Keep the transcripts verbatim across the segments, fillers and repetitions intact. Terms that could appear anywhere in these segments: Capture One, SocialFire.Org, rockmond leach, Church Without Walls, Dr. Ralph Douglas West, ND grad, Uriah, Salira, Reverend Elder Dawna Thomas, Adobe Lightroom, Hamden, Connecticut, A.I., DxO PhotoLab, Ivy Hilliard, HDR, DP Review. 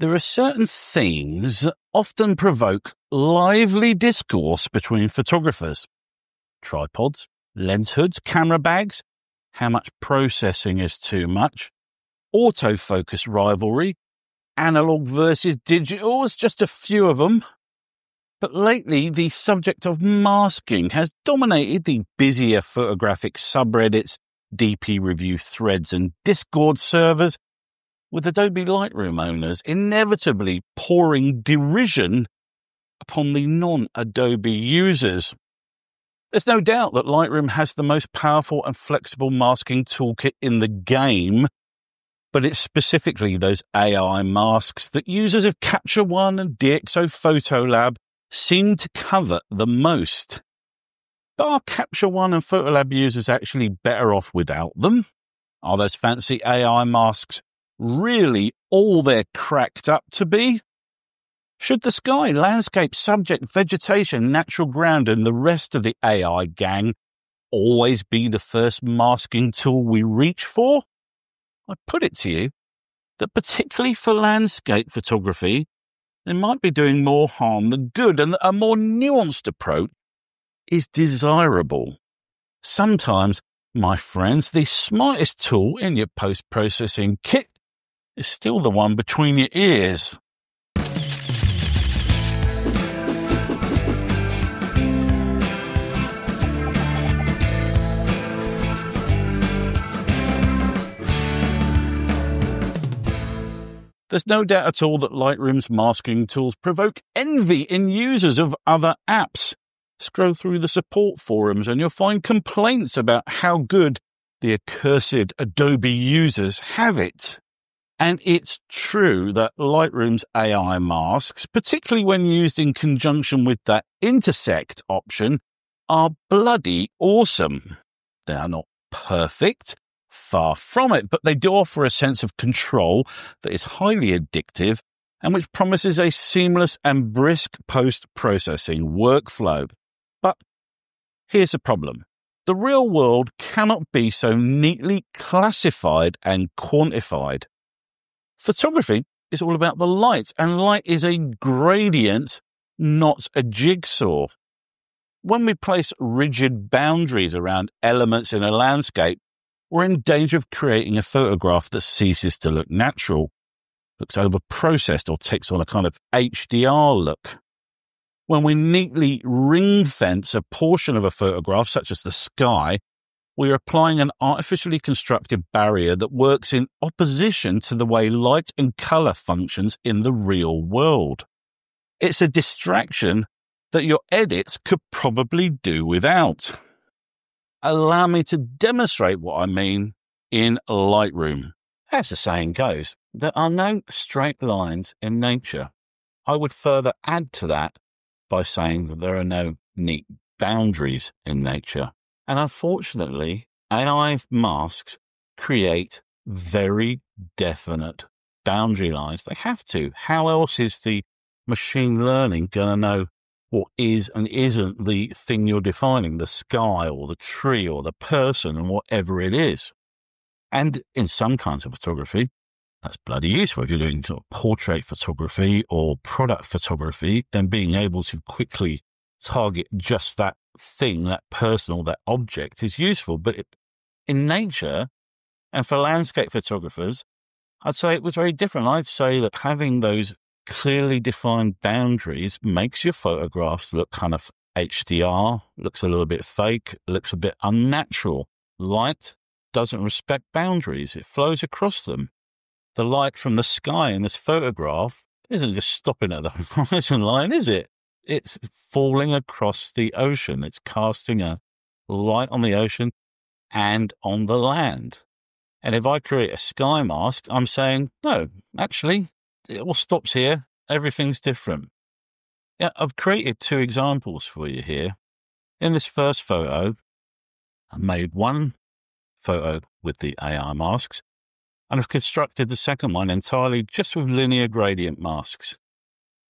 There are certain themes that often provoke lively discourse between photographers. Tripods, lens hoods, camera bags, how much processing is too much, autofocus rivalry, analog versus digital is just a few of them. But lately, the subject of masking has dominated the busier photographic subreddits, D P review threads and Discord servers, with Adobe Lightroom owners inevitably pouring derision upon the non-Adobe users. There's no doubt that Lightroom has the most powerful and flexible masking toolkit in the game, but it's specifically those A I masks that users of Capture One and DxO PhotoLab seem to covet the most. But are Capture One and PhotoLab users actually better off without them? Are those fancy A I masks really all they're cracked up to be? Should the sky, landscape, subject, vegetation, natural ground and the rest of the A I gang always be the first masking tool we reach for? I put it to you that particularly for landscape photography, they might be doing more harm than good, and that a more nuanced approach is desirable. Sometimes, my friends, the smartest tool in your post-processing kit is still the one between your ears. There's no doubt at all that Lightroom's masking tools provoke envy in users of other apps. Scroll through the support forums and you'll find complaints about how good the accursed Adobe users have it. And it's true that Lightroom's A I masks, particularly when used in conjunction with that intersect option, are bloody awesome. They are not perfect. Far from it, but they do offer a sense of control that is highly addictive and which promises a seamless and brisk post-processing workflow. But here's the problem. The real world cannot be so neatly classified and quantified. Photography is all about the light, and light is a gradient, not a jigsaw. When we place rigid boundaries around elements in a landscape, we're in danger of creating a photograph that ceases to look natural, looks overprocessed, or takes on a kind of H D R look. When we neatly ring-fence a portion of a photograph, such as the sky, we are applying an artificially constructed barrier that works in opposition to the way light and color functions in the real world. It's a distraction that your edits could probably do without. Allow me to demonstrate what I mean in Lightroom. As the saying goes, there are no straight lines in nature. I would further add to that by saying that there are no neat boundaries in nature. And unfortunately, A I masks create very definite boundary lines. They have to. How else is the machine learning going to know what is and isn't the thing you're defining, the sky or the tree or the person and whatever it is? And in some kinds of photography, that's bloody useful. If you're doing sort of portrait photography or product photography, then being able to quickly target just that thing, that person or that object is useful. But it, in nature and for landscape photographers, I'd say it was very different. I'd say that having those clearly defined boundaries makes your photographs look kind of H D R, looks a little bit fake, looks a bit unnatural. Light doesn't respect boundaries. It flows across them. The light from the sky in this photograph isn't just stopping at the horizon line, is it? It's falling across the ocean. It's casting a light on the ocean and on the land. And if I create a sky mask, I'm saying, no, actually, it all stops here. Everything's different. Yeah, I've created two examples for you here. In this first photo, I made one photo with the A I masks, and I've constructed the second one entirely just with linear gradient masks.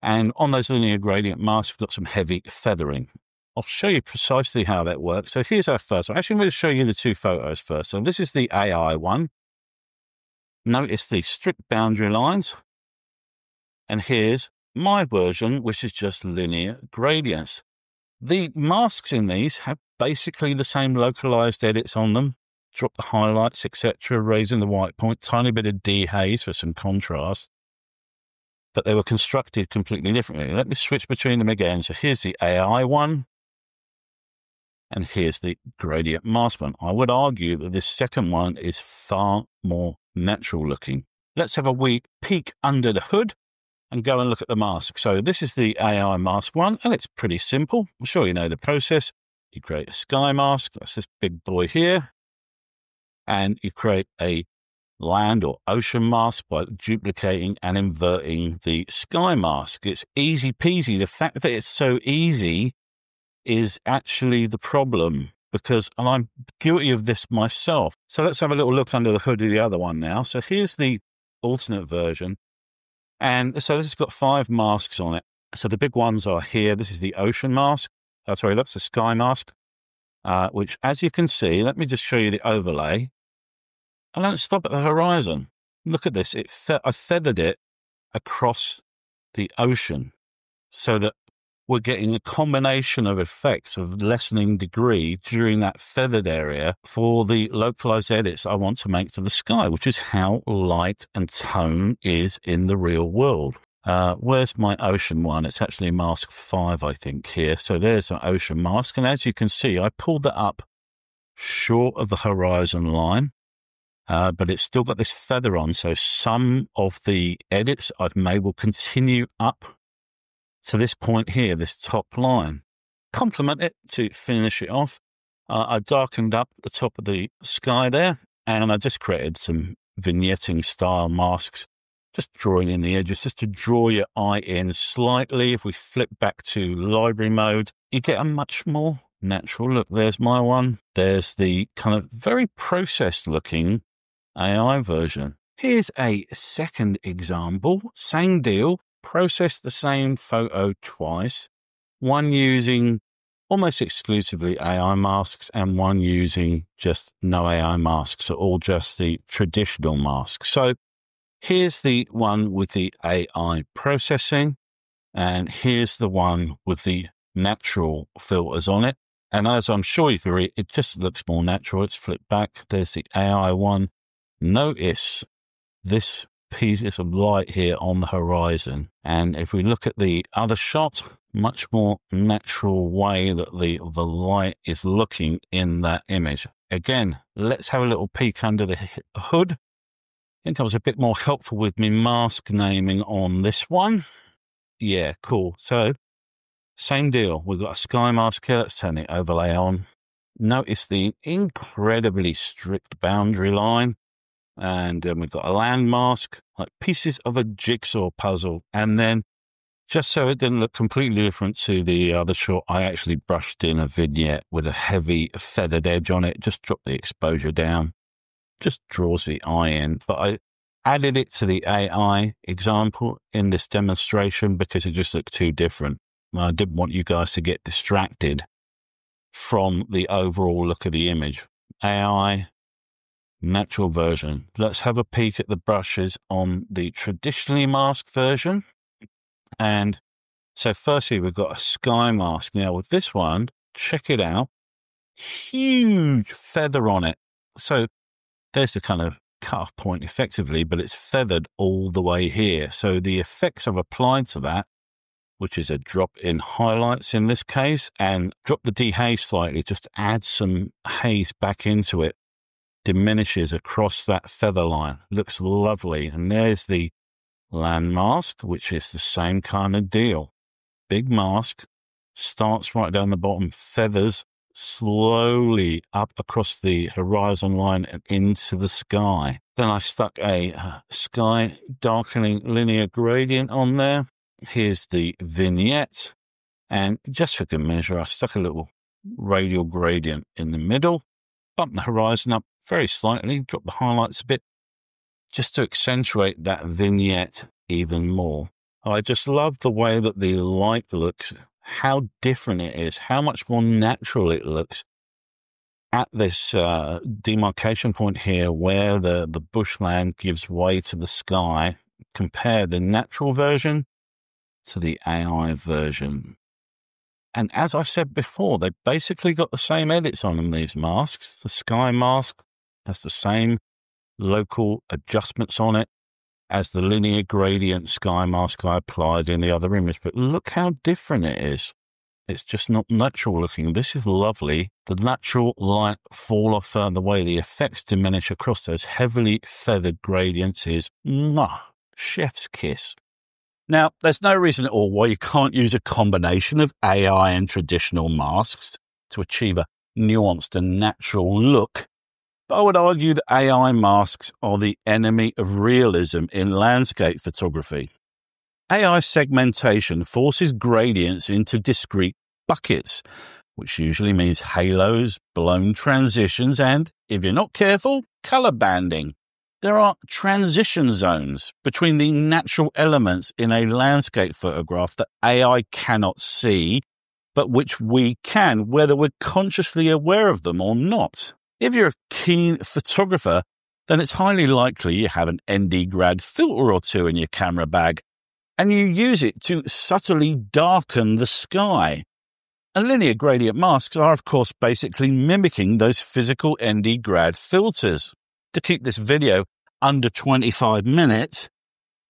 And on those linear gradient masks, we've got some heavy feathering. I'll show you precisely how that works. So here's our first one. Actually, I'm going to show you the two photos first. So this is the A I one. Notice the strict boundary lines. And here's my version, which is just linear gradients. The masks in these have basically the same localized edits on them. Drop the highlights, et cetera, raising the white point, tiny bit of dehaze for some contrast. But they were constructed completely differently. Let me switch between them again. So here's the A I one, and here's the gradient mask one. I would argue that this second one is far more natural looking. Let's have a wee peek under the hood and go and look at the mask. So this is the A I mask one, and it's pretty simple. I'm sure you know the process. You create a sky mask, that's this big boy here, and you create a land or ocean mask by duplicating and inverting the sky mask. It's easy peasy. The fact that it's so easy is actually the problem, because and I'm guilty of this myself. So let's have a little look under the hood of the other one now. So here's the alternate version. And so this has got five masks on it. So the big ones are here. This is the ocean mask. Oh, sorry, that's the sky mask, uh, which, as you can see, let me just show you the overlay. And let's stop at the horizon. Look at this. It fe I feathered it across the ocean so that we're getting a combination of effects of lessening degree during that feathered area for the localized edits I want to make to the sky, which is how light and tone is in the real world. Uh, where's my ocean one? It's actually mask five, I think, here. So there's an ocean mask. And as you can see, I pulled that up short of the horizon line, uh, but it's still got this feather on. So some of the edits I've made will continue up to this point here, this top line. Complement it to finish it off. Uh, I darkened up the top of the sky there, and I just created some vignetting style masks, just drawing in the edges, just to draw your eye in slightly. If we flip back to library mode, you get a much more natural look. There's my one. There's the kind of very processed looking A I version. Here's a second example, same deal. Process the same photo twice, one using almost exclusively A I masks and one using just no A I masks, or all just the traditional masks. So here's the one with the A I processing, and here's the one with the natural filters on it. And as I'm sure you can read, it just looks more natural. It's flipped back. There's the A I one. Notice this pieces of light here on the horizon, and if we look at the other shot, much more natural way that the the light is looking in that image. Again, let's have a little peek under the hood. I think I was a bit more helpful with my mask naming on this one. Yeah, cool. So same deal, we've got a sky mask here. Let's turn the overlay on. Notice the incredibly strict boundary line. And then we've got a land mask, like pieces of a jigsaw puzzle. And then, just so it didn't look completely different to the other shot, I actually brushed in a vignette with a heavy feathered edge on it. Just dropped the exposure down, just draws the eye in. But I added it to the A I example in this demonstration because it just looked too different. And I didn't want you guys to get distracted from the overall look of the image. A I natural version. Let's have a peek at the brushes on the traditionally masked version. And so firstly, we've got a sky mask. Now with this one, check it out, huge feather on it. So there's the kind of cut-off point effectively, but it's feathered all the way here. So the effects I've applied to that, which is a drop in highlights in this case, and drop the dehaze slightly, just add some haze back into it, diminishes across that feather line. Looks lovely. And there's the land mask, which is the same kind of deal. Big mask, starts right down the bottom, feathers slowly up across the horizon line and into the sky. Then I stuck a uh, sky darkening linear gradient on there. Here's the vignette. And just for good measure, I stuck a little radial gradient in the middle. Bump the horizon up very slightly, drop the highlights a bit, just to accentuate that vignette even more. I just love the way that the light looks, how different it is, how much more natural it looks at this uh, demarcation point here where the, the bushland gives way to the sky compare the natural version to the A I version. And as I said before, they basically got the same edits on them, these masks. The sky mask has the same local adjustments on it as the linear gradient sky mask I applied in the other image. But look how different it is. It's just not natural looking. This is lovely. The natural light fall off and the way the effects diminish across those heavily feathered gradients is mwah, chef's kiss. Now, there's no reason at all why you can't use a combination of A I and traditional masks to achieve a nuanced and natural look. But I would argue that A I masks are the enemy of realism in landscape photography. A I segmentation forces gradients into discrete buckets, which usually means halos, blown transitions, and, if you're not careful, color banding. There are transition zones between the natural elements in a landscape photograph that A I cannot see, but which we can, whether we're consciously aware of them or not. If you're a keen photographer, then it's highly likely you have an N D grad filter or two in your camera bag, and you use it to subtly darken the sky. And linear gradient masks are, of course, basically mimicking those physical N D grad filters. To keep this video under twenty-five minutes,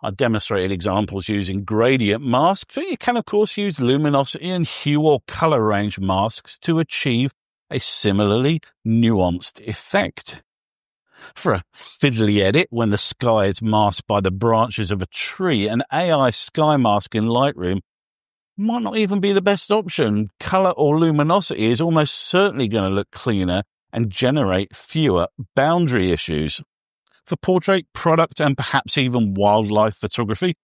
I demonstrated examples using gradient masks, but you can, of course, use luminosity and hue or color range masks to achieve a similarly nuanced effect. For a fiddly edit when the sky is masked by the branches of a tree, an A I sky mask in Lightroom might not even be the best option. Color or luminosity is almost certainly going to look cleaner and generate fewer boundary issues. For portrait, product, and perhaps even wildlife photography,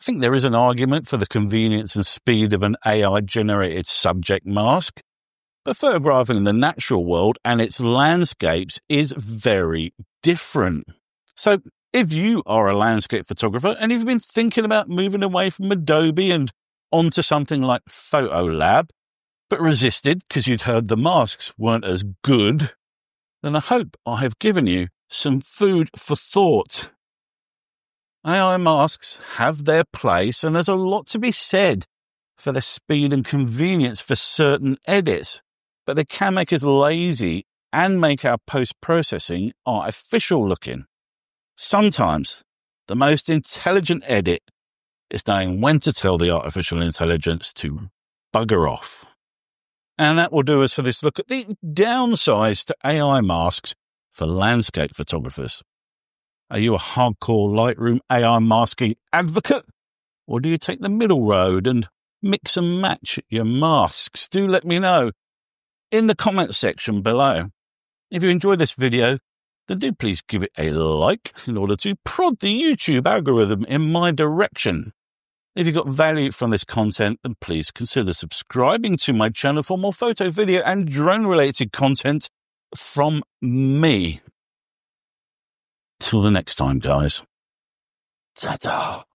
I think there is an argument for the convenience and speed of an A I-generated subject mask. But photographing the natural world and its landscapes is very different. So if you are a landscape photographer and you've been thinking about moving away from Adobe and onto something like PhotoLab, but resisted because you'd heard the masks weren't as good, then I hope I have given you some food for thought. A I masks have their place, and there's a lot to be said for their speed and convenience for certain edits, but they can make us lazy and make our post-processing artificial looking. Sometimes the most intelligent edit is knowing when to tell the artificial intelligence to bugger off. And that will do us for this look at the downsides to A I masks for landscape photographers. Are you a hardcore Lightroom A I masking advocate? Or do you take the middle road and mix and match your masks? Do let me know in the comments section below. If you enjoyed this video, then do please give it a like in order to prod the YouTube algorithm in my direction. If you got value from this content, then please consider subscribing to my channel for more photo, video, and drone-related content from me. Till the next time, guys. Ta-ta!